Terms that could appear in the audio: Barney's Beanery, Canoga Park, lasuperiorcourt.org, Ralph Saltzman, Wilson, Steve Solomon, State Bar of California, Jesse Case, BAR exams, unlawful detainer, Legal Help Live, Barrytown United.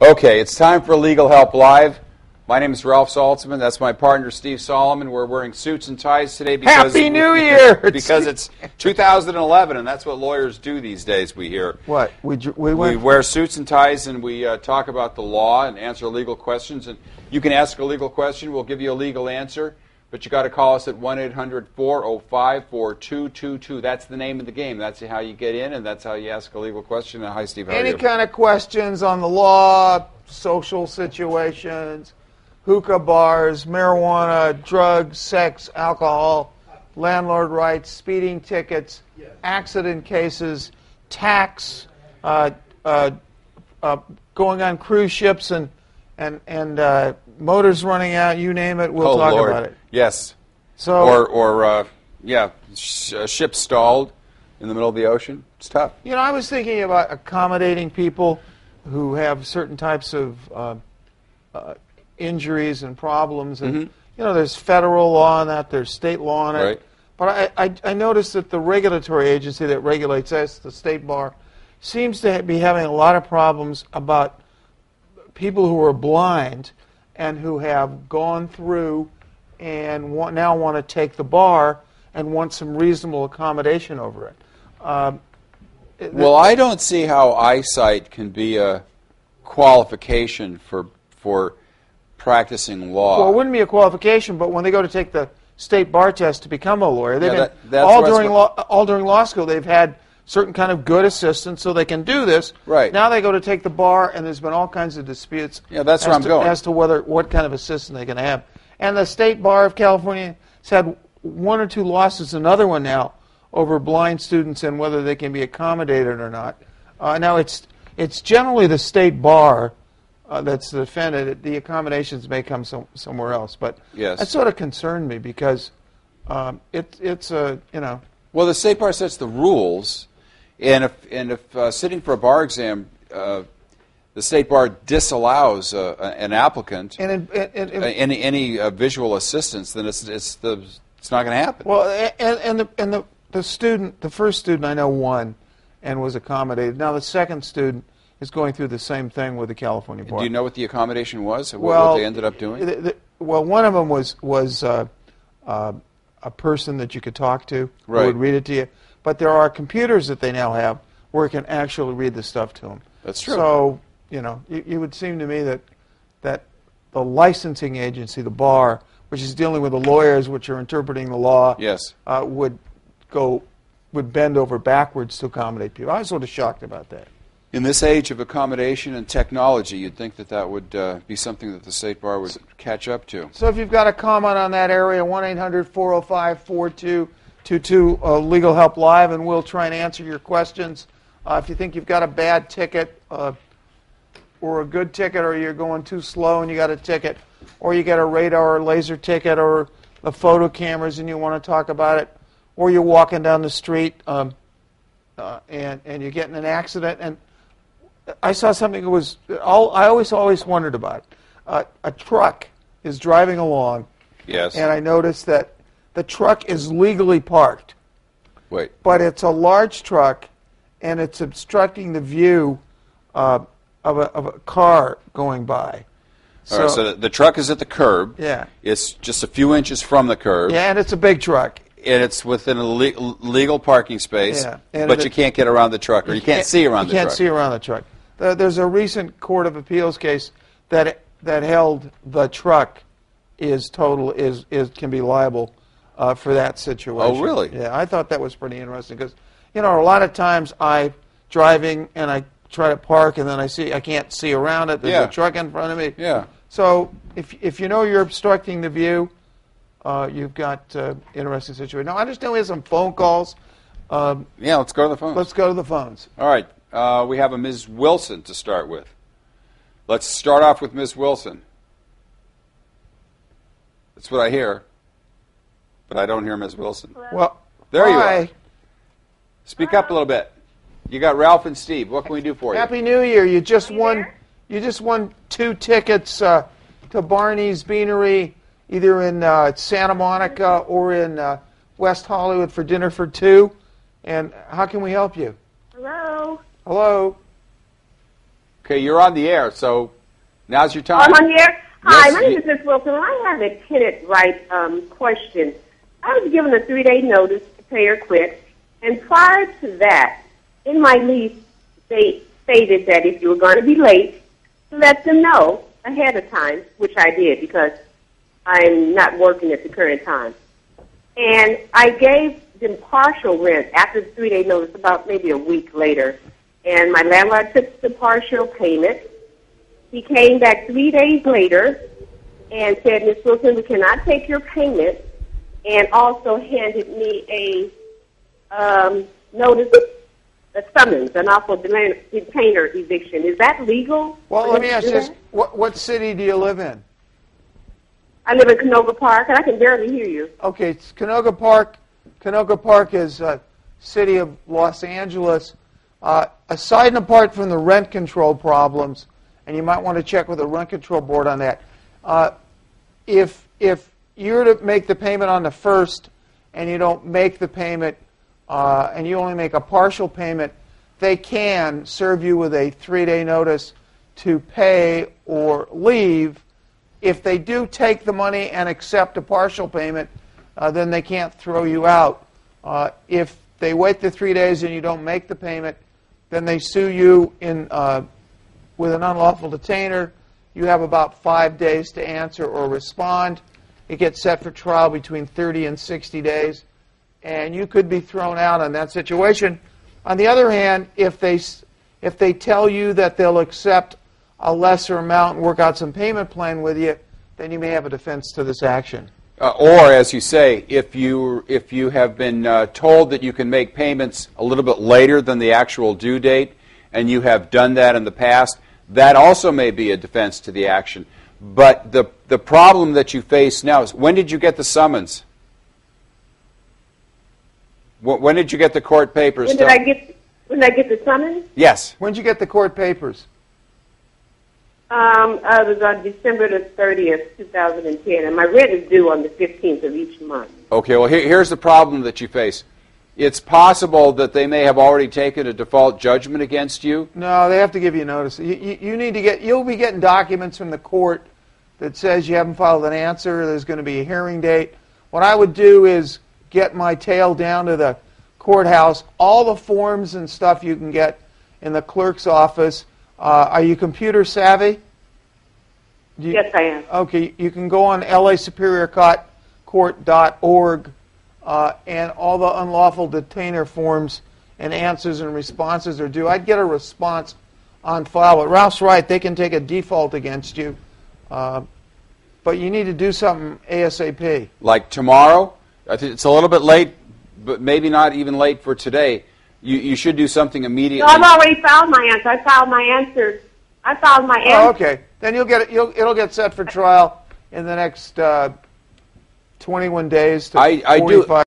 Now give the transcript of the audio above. Okay, it's time for Legal Help Live. My name is Ralph Saltzman. That's my partner, Steve Solomon. We're wearing suits and ties today because Happy New Year! Because it's 2011, and that's what lawyers do these days, we hear. What? We wear suits and ties, and we talk about the law and answer legal questions. And you can ask a legal question. We'll give you a legal answer. But you got to call us at 1-800-405-4222. That's the name of the game. That's how you get in, and that's how you ask a legal question. Hi, Steve. How are you? Any kind of questions on the law, social situations, hookah bars, marijuana, drugs, sex, alcohol, landlord rights, speeding tickets, accident cases, tax, going on cruise ships and motors running out, you name it, we'll talk about it. Yes. So or ship stalled in the middle of the ocean. It's tough. You know, I was thinking about accommodating people who have certain types of injuries and problems, and you know, there's federal law on that, there's state law on it. Right. But I noticed that the regulatory agency that regulates us, the State Bar, seems to be having a lot of problems about people who are blind and who have gone through and now want to take the bar and want some reasonable accommodation over it. Well, I don't see how eyesight can be a qualification for practicing law. Well, it wouldn't be a qualification, but when they go to take the state bar test to become a lawyer, they've all during law school they've had certain kind of good assistance so they can do this. Right. Now they go to take the bar, and there's been all kinds of disputes as to what kind of assistance they can have. And the State Bar of California has had one or two lawsuits, another one now, over blind students and whether they can be accommodated or not. Now, it's generally the State Bar that's the defendant. The accommodations may come somewhere else. But yes, that sort of concerned me because it's Well, the State Bar sets the rules, and if sitting for a bar exam, the State Bar disallows an applicant any visual assistance, then it's not going to happen. Well, the first student I know won, and was accommodated. Now the second student is going through the same thing with the California Bar. Do you know what the accommodation was? What they ended up doing? One of them was a person that you could talk to, right, who would read it to you. But there are computers that they now have where you can actually read the stuff to them. That's true. So, you know, it would seem to me that the licensing agency, the bar, which is dealing with the lawyers, which are interpreting the law, yes, would bend over backwards to accommodate people. I was sort of shocked about that. In this age of accommodation and technology, you'd think that would be something that the State Bar would catch up to. So if you've got a comment on that area, 1-800-405-4222, Legal Help Live, and we'll try and answer your questions. If you think you've got a bad ticket or a good ticket, or you're going too slow and you got a ticket, or you got a radar or laser ticket or the photo cameras and you want to talk about it, or you're walking down the street and you're getting an accident, and I saw something that was, I always wondered about it. A truck is driving along, yes, and I noticed that the truck is legally parked. Wait. But it's a large truck, and it's obstructing the view of a car going by. All right, so the truck is at the curb. Yeah. It's just a few inches from the curb. Yeah, and it's a big truck. And it's within a legal parking space, yeah, but you can't get around the truck, or you can't see around the truck. You can't see around the truck. There's a recent court of appeals case that held the truck can be liable for that situation. Oh, really? Yeah, I thought that was pretty interesting because, you know, a lot of times I'm driving and I try to park and then I can't see around it. There's a truck in front of me. Yeah. So if you know you're obstructing the view, you've got interesting situation. Now I understand we have some phone calls. Yeah, let's go to the phones. Let's go to the phones. All right. We have a Ms. Wilson to start with. Let's start off with Ms. Wilson. That's what I hear, but I don't hear Ms. Wilson. Hello? Well, there you are. Speak up a little bit. You got Ralph and Steve. What can we do for you? Happy New Year. You just won. You just won 2 tickets to Barney's Beanery, either in Santa Monica or in West Hollywood for dinner for 2. And how can we help you? Hello. Okay, you're on the air, so now's your time. I'm on the air? Hi, yes, my name is Ms. Wilson. I have a tenant right question. I was given a 3-day notice to pay or quit, and prior to that, in my lease, they stated that if you were going to be late, to let them know ahead of time, which I did because I'm not working at the current time. And I gave them partial rent after the 3-day notice, about maybe a week later, and my landlord took the partial payment. He came back 3 days later and said, Ms. Wilson, we cannot take your payment, and also handed me a notice, a summons, an awful detainer eviction. Is that legal? Well, let me ask you this. What city do you live in? I live in Canoga Park, and I can barely hear you. Okay, it's Canoga Park. Canoga Park is a city of Los Angeles. Aside and apart from the rent control problems, and you might want to check with the rent control board on that, if you're to make the payment on the 1st and you don't make the payment and you only make a partial payment, they can serve you with a 3-day notice to pay or leave. If they do take the money and accept a partial payment, then they can't throw you out. If they wait the 3 days and you don't make the payment, then they sue you with an unlawful detainer. You have about 5 days to answer or respond. It gets set for trial between 30 and 60 days, and you could be thrown out in that situation. On the other hand, if they tell you that they'll accept a lesser amount and work out some payment plan with you, then you may have a defense to this action. Or, as you say, if you have been told that you can make payments a little bit later than the actual due date, and you have done that in the past, that also may be a defense to the action. But the problem that you face now is, when did you get the summons? When did you get the court papers? When did I get the summons? Yes. When did you get the court papers? I was on December the 30th, 2010, and my rent is due on the 15th of each month. Okay, well, here's the problem that you face. It's possible that they may have already taken a default judgment against you. No, they have to give you notice. You need to get. You'll be getting documents from the court that says you haven't filed an answer. There's going to be a hearing date. What I would do is get my tail down to the courthouse. All the forms and stuff you can get in the clerk's office. Are you computer savvy? Yes, I am. Okay, you can go on lasuperiorcourt.org and all the unlawful detainer forms and answers and responses are due. I'd get a response on file. But Ralph's right, they can take a default against you. But you need to do something ASAP. Like tomorrow? I think it's a little bit late, but maybe not even late for today. You should do something immediately. No, I've already filed my answer. I filed my answer. Oh, okay. Then you'll get it. It'll get set for trial in the next 21 days to 45.